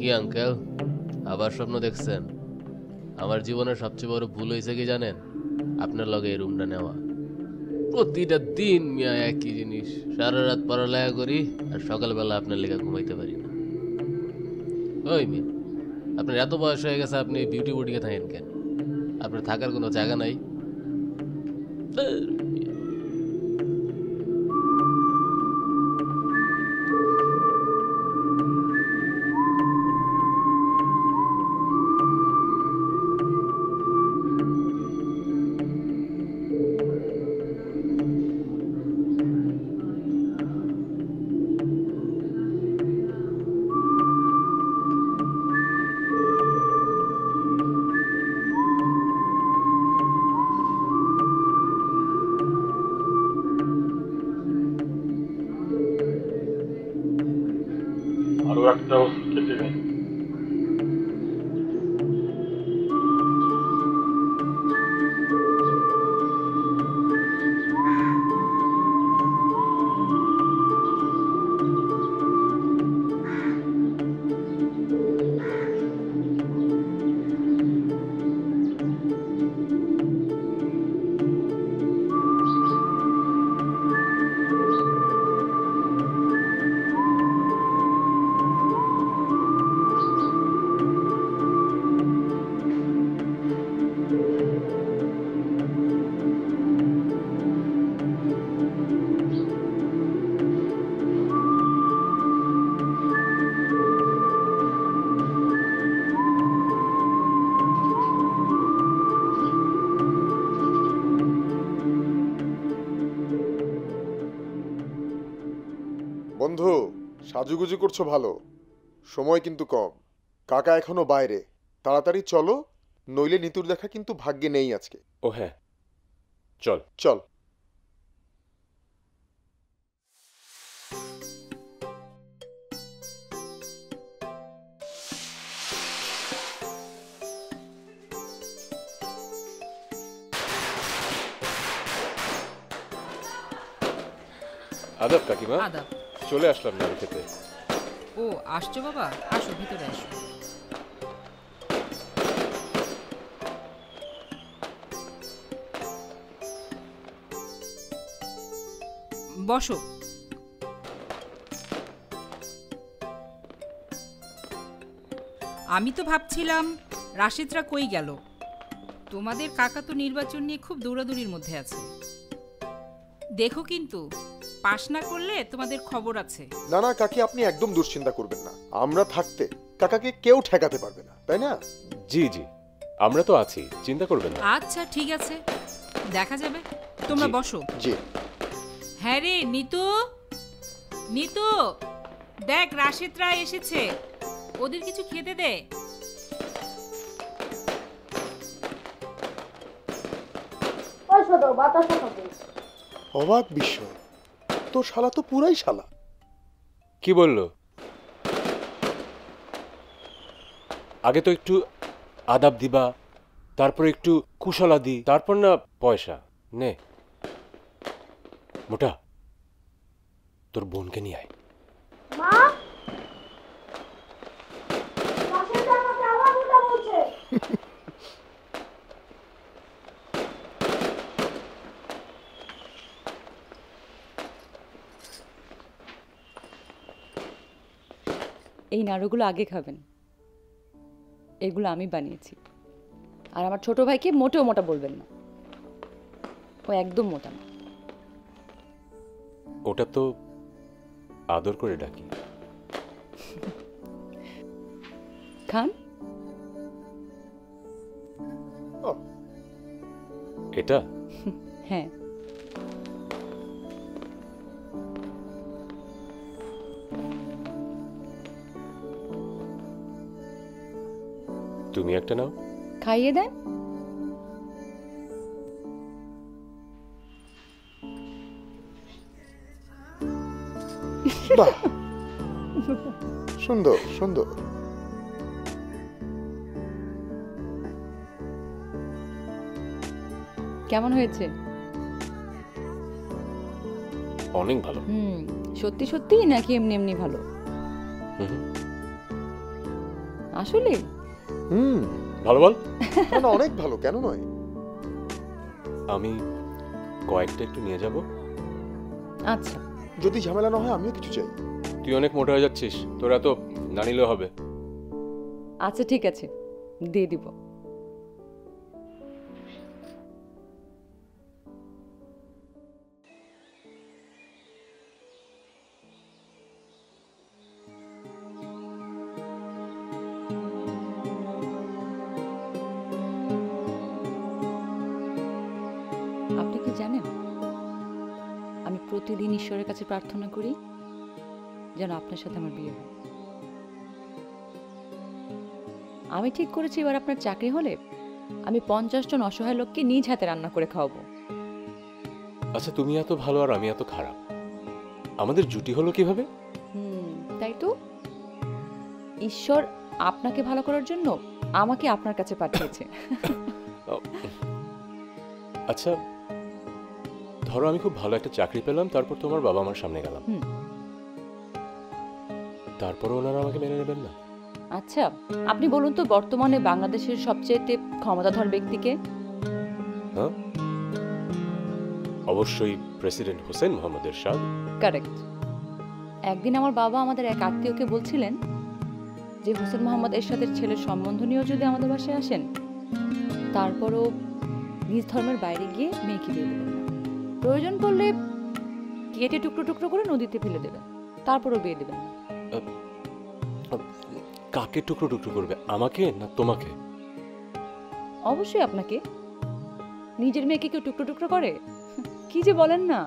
কি আঙ্কেল, আবার স্বপ্ন দেখছেন? আমার জীবনের সবচেয়ে বড় ভুল হয়েছে কি জানেন? আপনার লগে এই রুমটা নেওয়া। প্রতিটা দিন মিয়া একই জিনিস, সারা রাত পড়ালেখা করি আর সকালবেলা আপনার লেখা ঘুমাইতে পারি না। ওই মিয়া, আপনার এত বয়স হয়ে গেছে, আপনি বিউটি বুটিকে থাকেন কেন? আপনার থাকার কোনো জায়গা নাই? বন্ধু, সাজুগুজু করছো ভালো, সময় কিন্তু কম, কাকা এখনো বাইরে, তাড়াতাড়ি চলো, নইলে নিতুর দেখা কিন্তু ভাগ্যে নেই আজকে। ও হ্যাঁ, চল চল। আদাব কাকিমা। আদাব। চলে আসলাম বাড়ি থেকে। ও আসছো বাবা, আসো ভিতরে আসো। বসো। আমি তো ভাবছিলাম রাশিদরা কই গেল। তোমাদের কাকা তো নির্বাচন নিয়ে খুব দৌড়াদৌড়ির মধ্যে আছে। দেখো কিন্তু পাশ না করলে তোমাদের খবর আছে। না না কাকি, আপনি একদম দুশ্চিন্তা করবেন না, আমরা থাকতে কাকাকে কেউ ঠেকাতে পারবে না, তাই না? জি জি, আমরা তো আছি, চিন্তা করবেন না। আচ্ছা ঠিক আছে, দেখা যাবে, তোমরা বসো। জি হ্যাঁ রে নিতু, নিতু দেখ রাশিদরা এসেছে, ওদের কিছু খেতে দে। অবাক বিশ্ব, তো শালা তো পুরাই শালা। কি বললো? আগে তো একটু আদাব দিবা, তারপর একটু কুশলা দি, তারপর না পয়সা নে। মোটা, তোর বোনকে নিয়ে আয়। মা, বাচ্চাটা আমাকে আবার উল্টা বলছে। এই নাড়ুগুলো আগে খাবেন, এগুলো আমি বানিয়েছি। আর আমার ছোট ভাইকে মোটেও মোটা বলবেন না, ও একদম মোটা না। ওটা তো আদর করে ডাকি। খান, এটা? হ্যাঁ তুমি একটা নাও, খাইয়ে দেন। বাহ, সুন্দর সুন্দর। কেমন হয়েছে? অনেক ভালো। সত্যি সত্যি নাকি এমনি এমনি ভালো? আসলে ভালো বল। না, অনেক ভালো, কেন নয়? আমি কয়েকটা একটু নিয়ে যাব। আচ্ছা, যদি ঝামেলা না হয় আমিও কিছু চাই। তুই অনেক মোটা হয়ে যাচ্ছিস, তোরা তো না নিলেও হবে। আচ্ছা ঠিক আছে, দিয়ে দিব। আপনি কি জানেন, আমি প্রতিদিন ঈশ্বরের কাছে প্রার্থনা করি যেন আপনার সাথে আমার বিয়ে হয়। আমি ঠিক করেছি এবার আপনার চাকরি হলে আমি 50 জন অসহায় লোককে নিজ হাতে রান্না করে খাওয়াবো। আচ্ছা, তুমি এত ভালো আর আমি এত খারাপ, আমাদের জুটি হলো কিভাবে? তাই তো, ঈশ্বর আপনাকে ভালো করার জন্য আমাকে আপনার কাছে পাঠিয়েছে। আচ্ছা ধরো আমি খুব ভালো একটা চাকরি পেলাম, তারপর তোমার বাবা আমার সামনে গেলাম, তারপর ওনারা আমাকে মেনে নেবেন না? আচ্ছা আপনি বলুন তো, বর্তমানে বাংলাদেশের সবচেয়ে ক্ষমতাধর ব্যক্তিকে? হ্যাঁ অবশ্যই প্রেসিডেন্ট হোসেন মোহাম্মদ এরশাদ। কারেক্ট। একদিন আমার বাবা আমাদের এক আত্মীয়কে বলছিলেন যে হোসেন মোহাম্মদ এরশাদের ছেলের সম্বন্ধ নিয়েও যদি আমাদের বাসায় আসেন, তারপরও নিজ ধর্মের বাইরে গিয়ে মেয়েকে দিয়ে দেবেন না, প্রয়োজন পড়লে কেটে টুকরো টুকরো করে নদীতে ফেলে দেবেন, তারপরও বিয়ে দেবেন না। কাকে টুকরো টুকরো করবে, আমাকে না তোমাকে? অবশ্যই আপনাকে। নিজের মেয়েকে কেউ টুকরো টুকরো করে? কি যে বলেন না।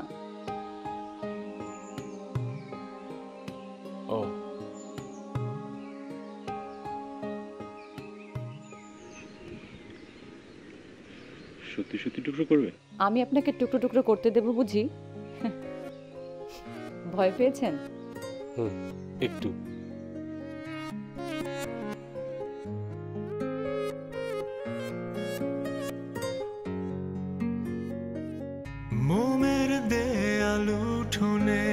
সত্যি সত্যি টুকরো করবে? আমি আপনাকে টুকরো টুকরো করতে দেব বুঝি? ভয় পেয়েছেন? একটু। মোমের দেয়াল উঠোনে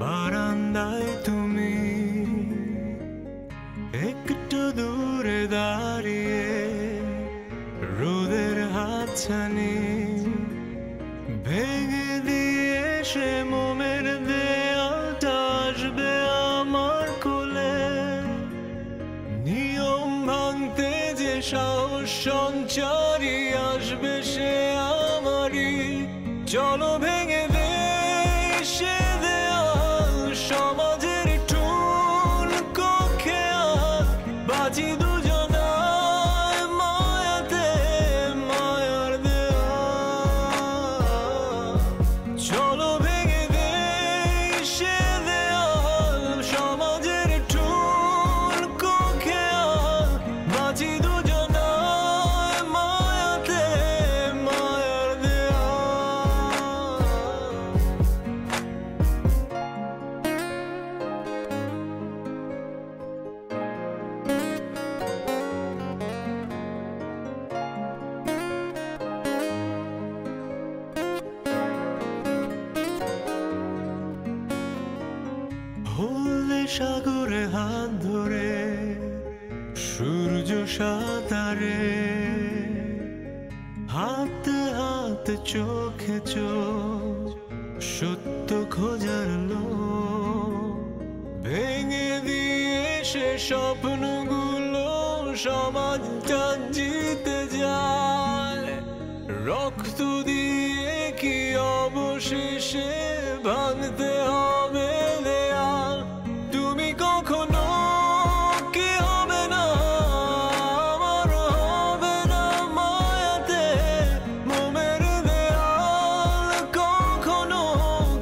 বারান্দায় তুমি একটু দূরে দাঁড়িয়ে রোদের হাতছানি ভেঙে দিয়ে সে মোমের দেয়ালটা আসবে আমার কোলে। নিয়ম ভাঙতে যে সাহস সঞ্চারী আসবে সে আমারই। চলো ভেঙে দে সে দেয়াল, সমাজের ঠুন কক্ষে বাজি দুজনায় মায়াতে মায়ার দেয়াল। চলো ভেঙে দে সে দেয়াল, সমাজের ঠুন কক্ষে বাজি দুজনায় মায়াতে মায়ার দেয়াল। হলে সাগরে হাত ধরে সূর্য সাঁতারে, হাত হাত চোখে চোখ সত্য খোঁজার লোক। ভেঙে দিয়ে সে স্বপ্নগুলো সমাজটা জিতে যায়। রক্ত দিয়ে কি অবশেষে ভাঙতে হবে দেয়াল। তুমি কখনো কি হবে না আমার, হবে না মায়াতে মোমের দেয়াল, কখনো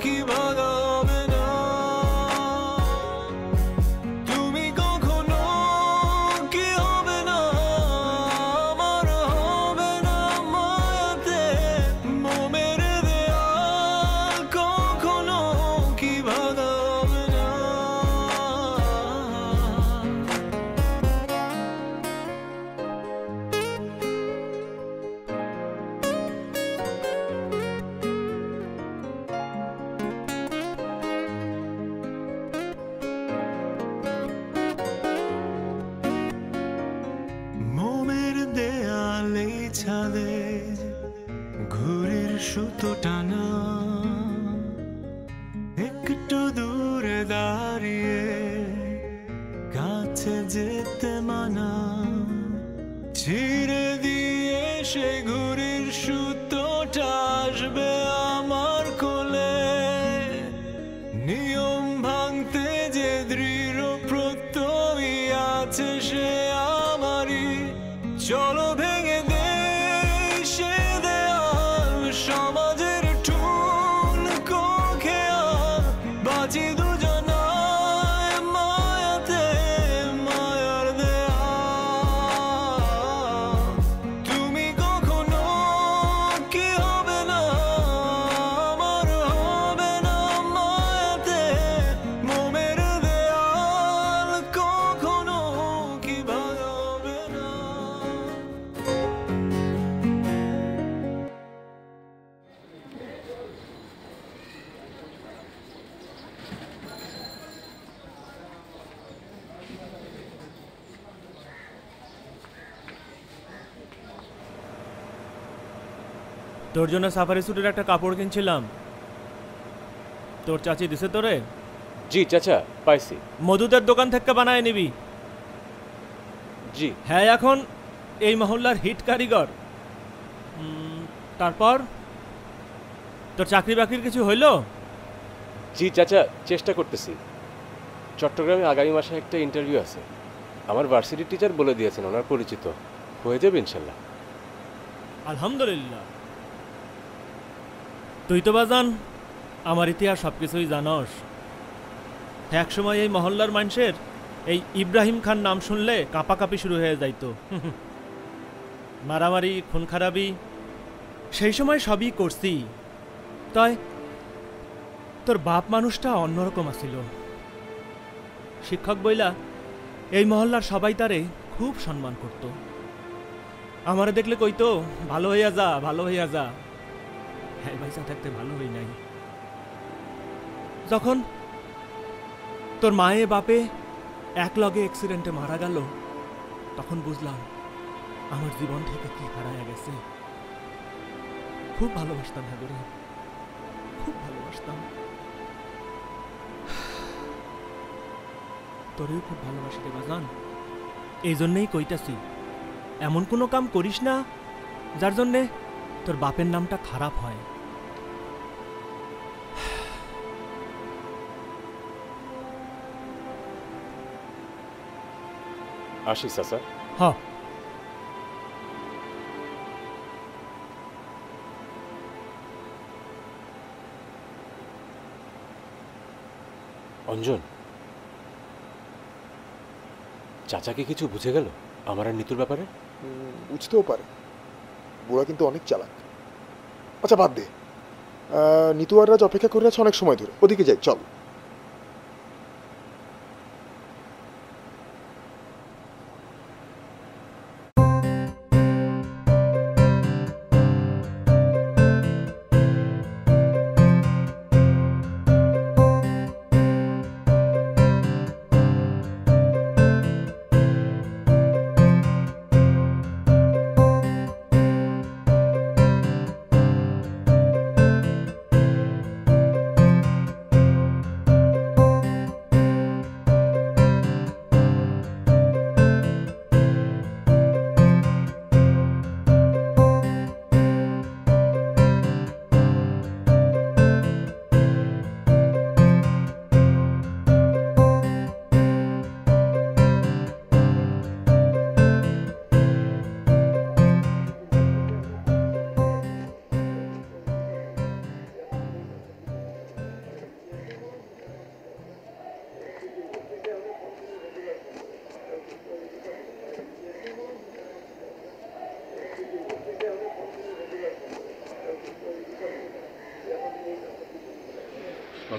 কি ভাঙা হবে না। তুমি কখনো কি হবে ছাদে ঘুড়ির সুতো টানা, একটু দূরে দাঁড়িয়ে কাছে যেতে মানা, ছিঁড়ে দিয়ে সে ঘুড়ির সুতোটা আসবে আমার কোলে। নিয়ম ভাঙতে যে দৃঢ় প্রত্যয় আছে সে আমারই। চলো ভেঙে দে সে দেয়াল, সমাজের ঠুন কোখেয়া, বাঁচি দুজনায় মায়াতে, মায়ার দেয়া। তুমি কখনো কি হবে না, আমার হবে না মায়াতে, মোমের দেয়াল কখনো কি ভাঙাবে না। তোর জন্য সাফারি স্যুটের একটা কাপড় কিনছিলাম, তোর চাচি দিছে তোরে? জি চাচা, পাইছি। মধুদের দোকান থেকে বানায় নিবি। জি হ্যাঁ, এখন এই মহল্লার হিট কারিগর। তারপর তোর চাকরি বাকরির কিছু হইল? জি চাচা, চেষ্টা করতেছি। চট্টগ্রামে আগামী মাসে একটা ইন্টারভিউ আছে। আমার ভার্সিটির টিচার বলে দিয়েছেন, ওনার পরিচিত, হয়ে যাবে ইনশাল্লাহ। আলহামদুলিল্লাহ। তুই তো বাজান আমার ইতিহাস সব কিছুই জানস। এক সময় এই মহল্লার মানুষের এই ইব্রাহিম খান নাম শুনলে কাঁপাকাঁপি শুরু হয়ে যাইত। মারামারি, খুন খারাপি সেই সময় সবই করছি। তাই তোর বাপ মানুষটা অন্যরকম আছিল। শিক্ষক বইলা এই মহল্লার সবাই তারে খুব সম্মান করত। আমারে দেখলে কইতো, ভালো হইয়া যা, ভালো হইয়া যা। হ্যাঁ ভাইসা থাকতে ভালো হই নাই। যখন তোর মায়ে বাপে এক লগে অ্যাক্সিডেন্টে মারা গেল, তখন বুঝলাম আমার জীবন থেকে কি হারায়া গেছে। খুব ভালোবাসতাম হাগুরে, খুব ভালোবাসতাম। তোরেও খুব ভালোবাসতে বাজান। এই জন্যেই কইতাছি, এমন কোনো কাম করিস না যার জন্যে তোর বাপের নামটা খারাপ হয়। আসি চাচা। হ্যাঁ। অঞ্জন, চাচাকে কিছু বুঝে গেল আমার আর নিতুর ব্যাপারে? বুঝতেও পারে, বুড়া কিন্তু অনেক চালাক। আচ্ছা বাদ দে, নিতু আর রাজ অপেক্ষা করে আছে অনেক সময় ধরে, ওদিকে যাই চল।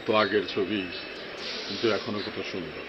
তো আগের ছবি, কিন্তু এখনো কত সুন্দর।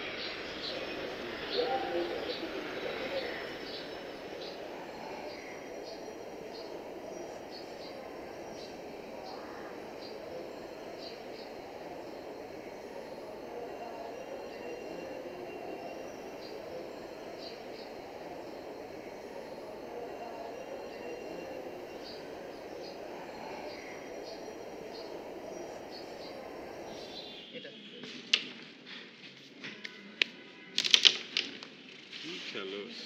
jealous.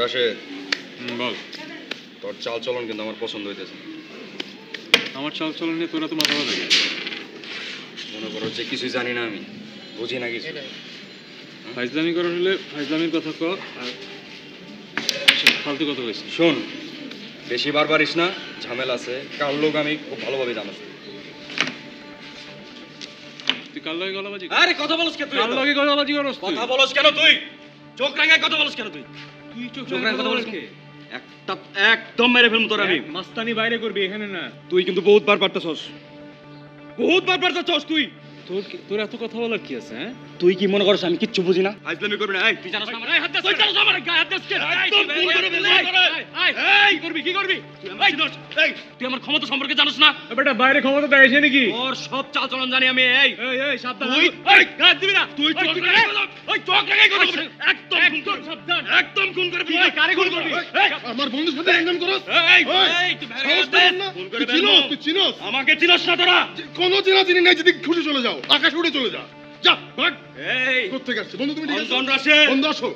রাশেদ, বল। তোর চালচলন কিন্তু আমার পছন্দ হইতেছে। আমার চালচলন নিয়ে তোরা তো মাথা ব্যথা থাকে। মনে করো যে কিছুই জানি না, আমি বুঝি না কিছু। ফাইজলামি করার হলে ফাইজলামির কথা কর, আর ফালতু কথা কইছি। শোন, বেশি বার পারিস না, ঝামেলা আছে। কার লোক আমি খুব ভালোভাবে জানাস। তুই কার লগে গলাবাজি? আরে কথা বলছ কেন তুই? কার লগে গলাবাজি করছিস? কথা বলছ কেন তুই? চোখ রাঙায় কথা বলছ কেন তুই? তুই চোখ রাঙায় কথা বলছ কে? একটা একদম মেরে ফেলম তোর আমি। মাস্তানি বাইরে করবি, এখানে না। তুই কিন্তু বহুত বার পারতাছস, বহুত বার পারতাছস। তুই তোর এত কথা বলার কি আছে? হ্যাঁ, তুই কি মনে করছিস আমি কিচ্ছু বুঝি না? আজলামি করবি না। এই তুই জানাস আমার এই হাত দে, তুই জানাস আমার গায়ে হাত দে কে? একদম ভুল করে বলে। এই করবি কি করবি? এই দোস্ত, এই তুই আমার ক্ষমতা সম্পর্কে জানিস না? বেটা বাইরে ক্ষমতা দেখাইছে নাকি? ওর সব চাল চলন জানি আমি। এই এই এই সাবধান। তুই এই গায়ে দিবি না। তুই চোখ লাগাই কথা। ওই চোখ লাগাই কথা। একদম ভুল করে সাবধান। একদম খুন করে বলি। তুই কারে খুন করবি? আমার বন্ধুর সাথে এমন করছিস? এই এই তুই বাইরে তুই চিনোস? তুই চিনোস আমাকে? চিনোস না তোরা? কোন চিনা চিনি নাই, যদি খুশি চলে যাও। আকাশ উড়ে চলে যা, যা ভাগ। এই কোত্থেকে আসছে বন্ধু? তুমি ঠিক আছে? বন্ধু আসে, বন্ধু আসো।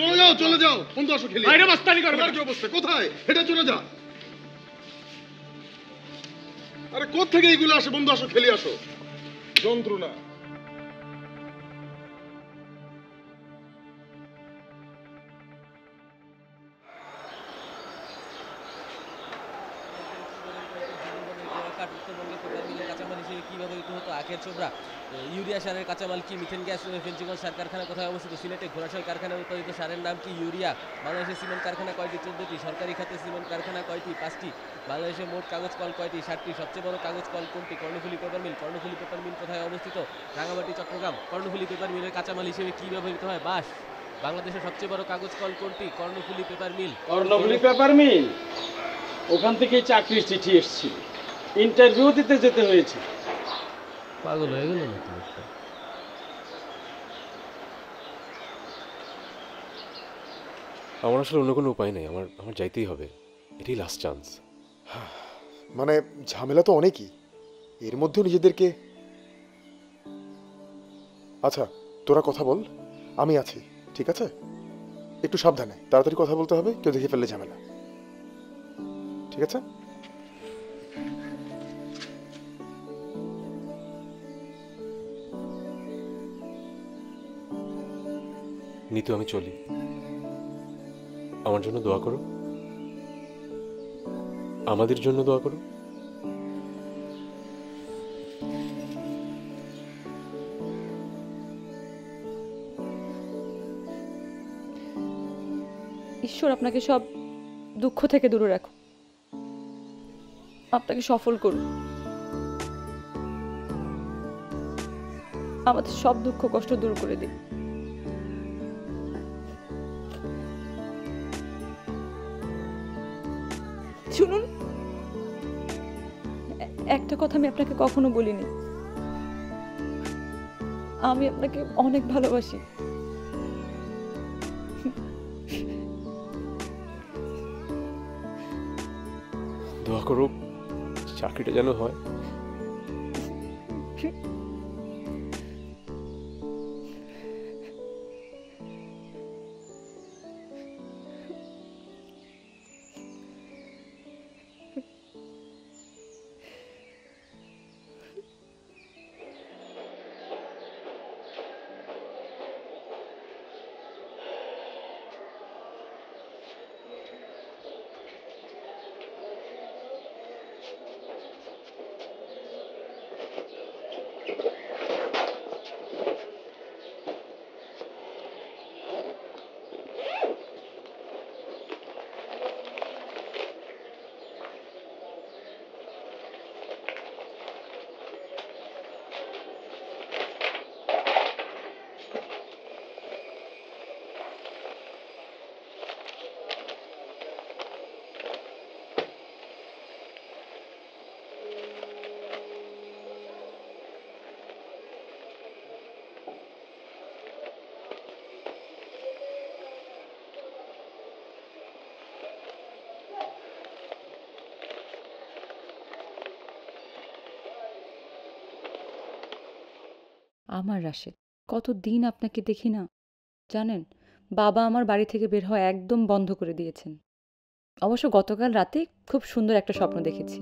চলে যাও, চলে যাও। বন্ধু আসো খেলি। আরে মাস্তানি করবে আর কি অবস্থা? কোথায় এটা? চলে যা। আরে কোত্থেকে এইগুলো আসে? বন্ধু আসো খেলি, আসো। যন্ত্রণা। আখের চোবড়া, ইউরিয়া সারের কাঁচামাল কি? মিথেন গ্যাস ফেঞ্চিগঞ্জ সার কারখানা কোথায় অবস্থিত? সিলেটে ঘোড়াশাল কারখানায় উৎপাদিত সারের নাম কি? ইউরিয়া। বাংলাদেশে সিমেন্ট কারখানা কয়টি? 14টি। সরকারি খাতে সিমেন্ট কারখানা কয়টি? 5টি। বাংলাদেশে মোট কাগজ কল কয়টি? 60টি। সবচেয়ে বড় কাগজ কল কোনটি? Karnaphuli paper mill. Karnaphuli paper mill কোথায় অবস্থিত? রাঙামাটি, চট্টগ্রাম। কর্ণফুলী পেপার মিলের কাঁচামাল হিসেবে কি ব্যবহৃত হয়? বাঁশ। বাংলাদেশের সবচেয়ে বড় কাগজ কল কোনটি? Karnaphuli paper mill. Karnaphuli paper mill, ওখান থেকে চাকরির চিঠি এসেছিল, ইন্টারভিউ দিতে যেতে হয়েছে। পাগল হয়ে গেল না? আমার আসলে অন্য কোনো উপায় নেই, আমার যাইতেই হবে। এটাই লাস্ট চান্স। মানে ঝামেলা তো অনেকই, এর মধ্যেও নিজেদেরকে। আচ্ছা তোরা কথা বল, আমি আছি। ঠিক আছে, একটু সাবধানে, তাড়াতাড়ি কথা বলতে হবে, কেউ দেখে ফেললে ঝামেলা। ঠিক আছে? নিতু, আমি চলি। আমার জন্য দোয়া করো, আমাদের জন্য দোয়া করো। ঈশ্বর আপনাকে সব দুঃখ থেকে দূরে রাখো, আপনাকে সফল করুন, আমাদের সব দুঃখ কষ্ট দূর করে দিন। শুনুন, একটা কথা আমি আপনাকে কখনো বলিনি, আমি আপনাকে অনেক ভালোবাসি। দোয়া করো চাকরিটা যেন হয়। আমার রাশেদ, কত দিন আপনাকে দেখি না। জানেন, বাবা আমার বাড়ি থেকে বের হওয়া একদম বন্ধ করে দিয়েছেন। অবশ্য গতকাল রাতে খুব সুন্দর একটা স্বপ্ন দেখেছি।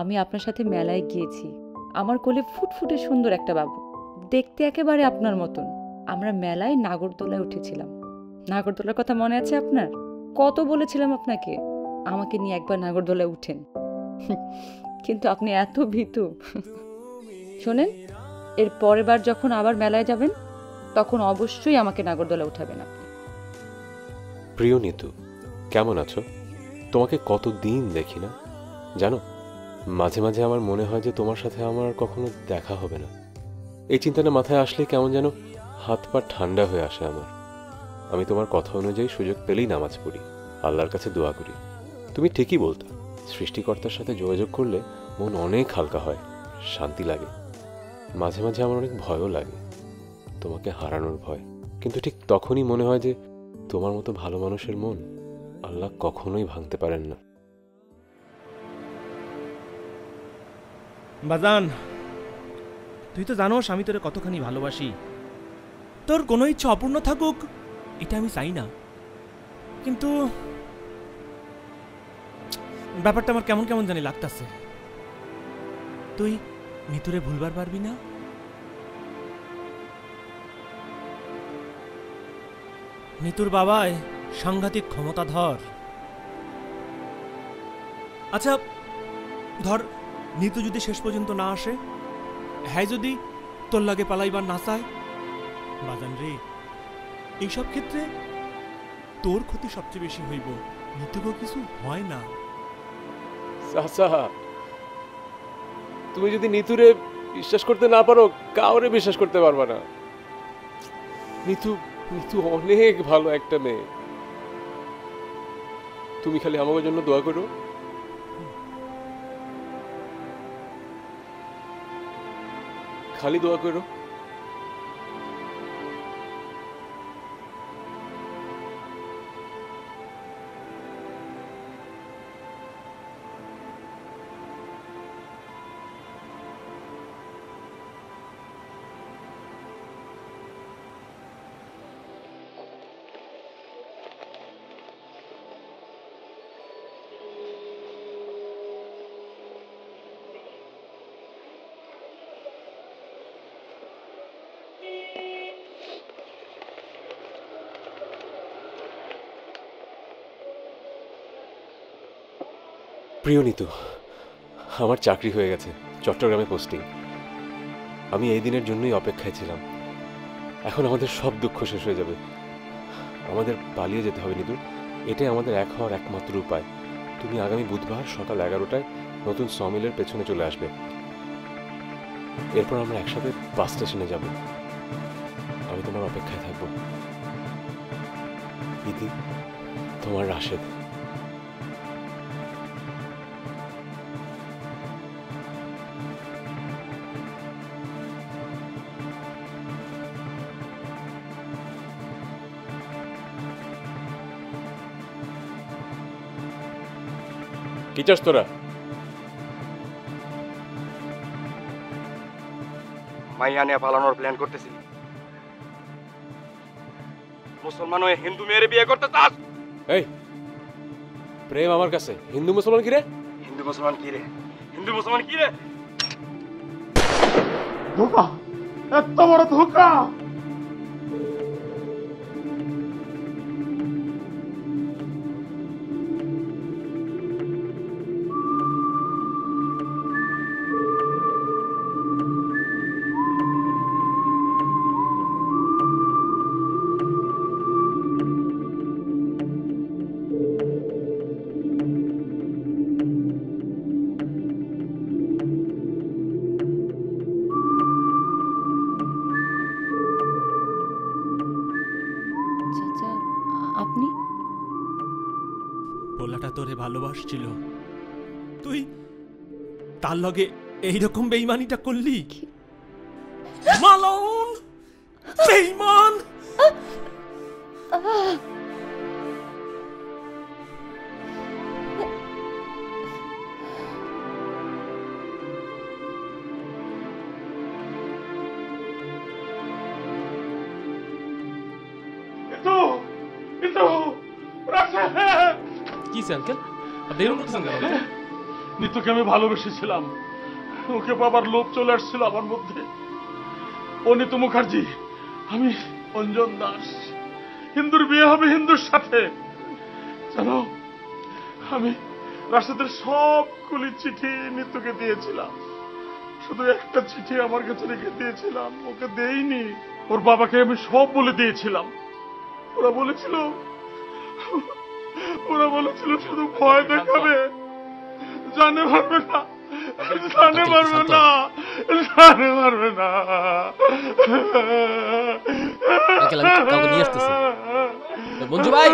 আমি আপনার সাথে মেলায় গিয়েছি, আমার কোলে ফুটফুটে সুন্দর একটা বাবু, দেখতে একেবারে আপনার মতন। আমরা মেলায় নাগরদোলায় উঠেছিলাম। নাগরদোলার কথা মনে আছে আপনার? কত বলেছিলাম আপনাকে, আমাকে নিয়ে একবার নাগরদোলায় উঠেন, কিন্তু আপনি এত ভীতু। শোনেন, এর পরের বার যখন আবার মেলায় যাবেন তখন অবশ্যই আমাকে নাগরদোলা উঠাবেন আপনি। প্রিয় নিতু, কেমন আছো? তোমাকে কতদিন দেখি না জানো। মাঝে মাঝে আমার মনে হয় যে তোমার সাথে আমার আর কখনো দেখা হবে না। এই চিন্তাটা মাথায় আসলে কেমন যেন হাত পা ঠান্ডা হয়ে আসে আমার। আমি তোমার কথা অনুযায়ী সুযোগ পেলেই নামাজ পড়ি, আল্লাহর কাছে দোয়া করি। তুমি ঠিকই বলতো, সৃষ্টিকর্তার সাথে যোগাযোগ করলে মন অনেক হালকা হয়, শান্তি লাগে। মাঝে মাঝে আমার অনেক ভয়ও লাগে, তোমাকে হারানোর ভয়। কিন্তু ঠিক তখনই মনে হয় যে তোমার মতো ভালো মানুষের মন আল্লাহ কখনোই ভাঙতে পারেন না। বাজান, তুই তো জানোস আমি তোরে কতখানি ভালোবাসি। তোর কোনো ইচ্ছা অপূর্ণ থাকুক এটা আমি চাই না, কিন্তু ব্যাপারটা আমার কেমন কেমন জানি লাগতাছে। তুই নিতুরে ভুলবার পারবি না? নিতুর বাবায় সাংঘাতিক ক্ষমতাধর। আচ্ছা ধর, নিতু যদি শেষ পর্যন্ত না আসে, হ্যাঁ যদি তোর লাগে পালাইবার না চায়, বাজান রে এইসব ক্ষেত্রে তোর ক্ষতি সবচেয়ে বেশি হইব, নিতুকেও কিছু হয় না। তুমি যদি নিতুরে বিশ্বাস করতে না পারো, কাউরে বিশ্বাস করতে পারবা না। নিতু নিতু অনেক ভালো একটা মেয়ে। তুমি খালি আমার জন্য দোয়া করো। খালি দোয়া করো। প্রিয় নিতু, আমার চাকরি হয়ে গেছে, চট্টগ্রামে পোস্টিং। আমি এই দিনের জন্যই অপেক্ষায় ছিলাম। এখন আমাদের সব দুঃখ শেষ হয়ে যাবে। আমাদের পালিয়ে যেতে হবে নিতু, এটাই আমাদের এক হওয়ার একমাত্র উপায়। তুমি আগামী বুধবার সকাল 11টায় নতুন সমিলের পেছনে চলে আসবে। এরপর আমরা একসাথে বাস স্টেশনে যাব। আমি তোমার অপেক্ষায় থাকবো। ইতি, তোমার রাশেদ। কি চাস তোরা? মাইয়া নিয়ে পালানোর প্ল্যান করতেছিলি? মুসলমান হয়ে হিন্দু মেয়ের বিয়ে করতে চাস? এই প্রেম আমার কাছে হিন্দু মুসলমান কি রে? হিন্দু মুসলমান কি রে? হিন্দু মুসলমান কি রে? ধোঁকা, এত বড় ধোঁকা! ভালোবাসছিল, তুই তার লগে এইরকম বেঈমানিটা করলি? মালাউন বেঈমান! নিত্যকে আমি ভালোবেসেছিলাম, ওকে বাবার লোভ চলে আসছিল আমার মধ্যে। ও নিত্য মুখার্জি, আমি অঞ্জন দাস, হিন্দুর বিয়ে হবে হিন্দুর সাথে। জানো, আমি রাশেদের সবগুলি চিঠি নিত্যকে দিয়েছিলাম, শুধু একটা চিঠি আমার কাছে রেখে দিয়েছিলাম, ওকে দেইনি। ওর বাবাকে আমি সব বলে দিয়েছিলাম। ওরা বলেছিল শুধু ভয় দেখাবে, জানে পারবে না। মঞ্জু ভাই